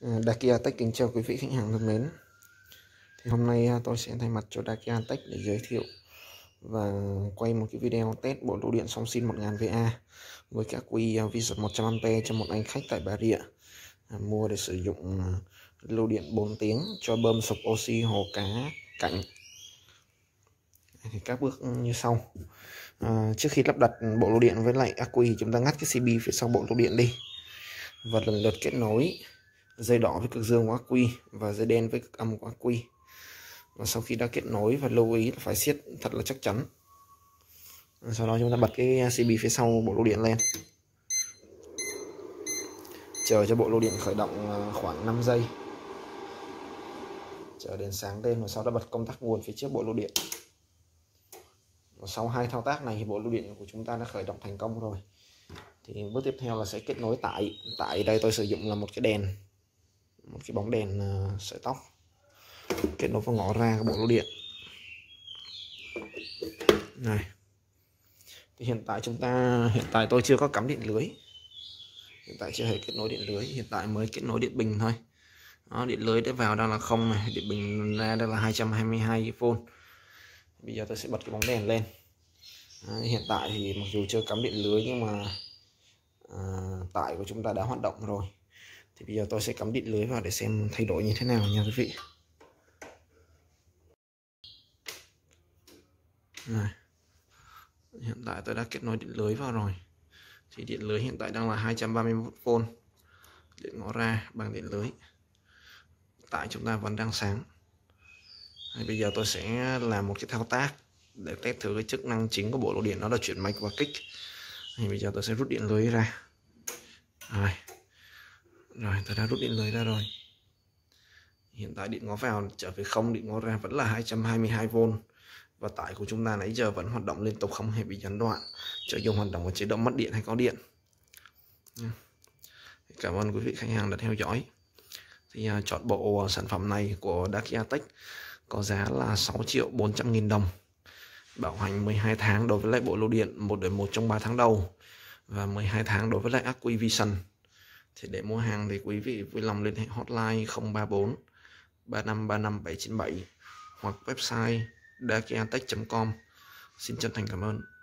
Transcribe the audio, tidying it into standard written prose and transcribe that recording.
Dakia Tech kính chào quý vị khách hàng thân mến. Thì hôm nay tôi sẽ thay mặt cho Dakia Tech để giới thiệu và quay một cái video test bộ tủ điện sóng sin 1000 VA với các quy Vision 100A cho một anh khách tại Bà Rịa mua để sử dụng lưu điện 4 tiếng cho bơm sục oxy hồ cá cảnh. Thì các bước như sau. Trước khi lắp đặt bộ tủ điện với lại ắc quy, chúng ta ngắt cái CB phía sau bộ tủ điện đi và lần lượt kết nối dây đỏ với cực dương của ắc quy và dây đen với cực âm của ắc quy. Và sau khi đã kết nối, và lưu ý là phải siết thật là chắc chắn. Sau đó chúng ta bật cái CB phía sau bộ lưu điện lên, chờ cho bộ lưu điện khởi động khoảng 5 giây, chờ đến sáng lên, và sau đó bật công tắc nguồn phía trước bộ lưu điện. Và sau hai thao tác này thì bộ lưu điện của chúng ta đã khởi động thành công rồi. Thì bước tiếp theo là sẽ kết nối tại đây tôi sử dụng là một cái bóng đèn sợi tóc, kết nối vào ngõ ra của bộ lưu điện này. Thì hiện tại tôi chưa có cắm điện lưới, hiện tại chưa hề kết nối điện lưới, hiện tại mới kết nối điện bình thôi. Đó, điện lưới đã vào đang là 0 này, điện bình ra đây là 222V. Bây giờ tôi sẽ bật cái bóng đèn lên. Đấy, hiện tại thì mặc dù chưa cắm điện lưới nhưng mà tải của chúng ta đã hoạt động rồi. Thì bây giờ tôi sẽ cắm điện lưới vào để xem thay đổi như thế nào nha quý vị. Này, hiện tại tôi đã kết nối điện lưới vào rồi. Thì điện lưới hiện tại đang là 231V. Điện ngõ ra bằng điện lưới, tại chúng ta vẫn đang sáng. Đấy, bây giờ tôi sẽ làm một cái thao tác để test thử cái chức năng chính của bộ tủ điện, đó là chuyển mạch và kích. Thì bây giờ tôi sẽ rút điện lưới ra. Rồi tôi đã rút điện lưới ra rồi. Hiện tại điện ngó vào trở về 0, điện ngó ra vẫn là 222V. Và tải của chúng ta nãy giờ vẫn hoạt động liên tục, không hề bị gián đoạn, cho dùng hoạt động ở chế độ mất điện hay có điện. Cảm ơn quý vị khách hàng đã theo dõi. Thì chọn bộ sản phẩm này của Dakia Tech có giá là 6.400.000 đồng, bảo hành 12 tháng đối với lại bộ lưu điện 1:1 trong 3 tháng đầu và 12 tháng đối với lại ắc quy Vision. Thì để mua hàng thì quý vị vui lòng liên hệ hotline 034 3535 797 hoặc website dakiatech.com. Xin chân thành cảm ơn.